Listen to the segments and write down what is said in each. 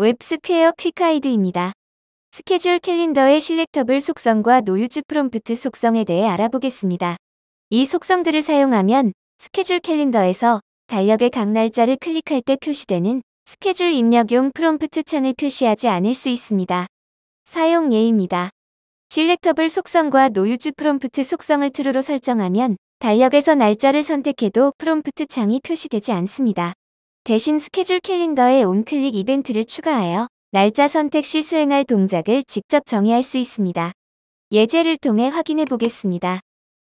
웹스퀘어 퀵하이드입니다. 스케줄 캘린더의 selectable 속성과 noUsePrompt 속성에 대해 알아보겠습니다. 이 속성들을 사용하면 스케줄 캘린더에서 달력의 각 날짜를 클릭할 때 표시되는 스케줄 입력용 프롬프트 창을 표시하지 않을 수 있습니다. 사용 예입니다. selectable 속성과 noUsePrompt 속성을 true로 설정하면 달력에서 날짜를 선택해도 프롬프트 창이 표시되지 않습니다. 대신 스케줄 캘린더에 온클릭 이벤트를 추가하여 날짜 선택 시 수행할 동작을 직접 정의할 수 있습니다. 예제를 통해 확인해 보겠습니다.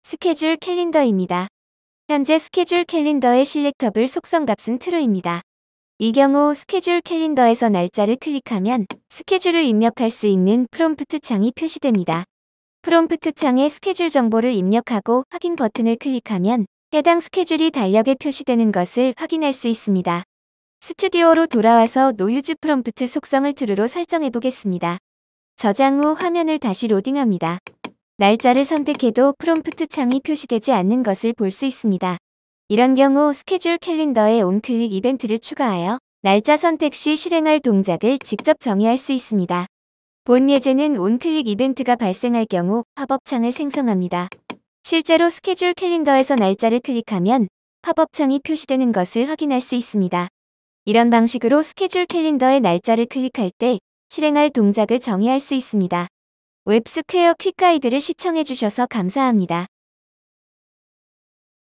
스케줄 캘린더입니다. 현재 스케줄 캘린더의 selectable 속성 값은 true입니다. 이 경우 스케줄 캘린더에서 날짜를 클릭하면 스케줄을 입력할 수 있는 프롬프트 창이 표시됩니다. 프롬프트 창에 스케줄 정보를 입력하고 확인 버튼을 클릭하면 해당 스케줄이 달력에 표시되는 것을 확인할 수 있습니다. 스튜디오로 돌아와서 noUsePrompt 속성을 true로 설정해 보겠습니다. 저장 후 화면을 다시 로딩합니다. 날짜를 선택해도 프롬프트 창이 표시되지 않는 것을 볼 수 있습니다. 이런 경우 스케줄 캘린더에 온클릭 이벤트를 추가하여 날짜 선택 시 실행할 동작을 직접 정의할 수 있습니다. 본 예제는 온클릭 이벤트가 발생할 경우 팝업창을 생성합니다. 실제로 스케줄 캘린더에서 날짜를 클릭하면 팝업창이 표시되는 것을 확인할 수 있습니다. 이런 방식으로 스케줄 캘린더의 날짜를 클릭할 때 실행할 동작을 정의할 수 있습니다. 웹스퀘어 퀵 가이드를 시청해 주셔서 감사합니다.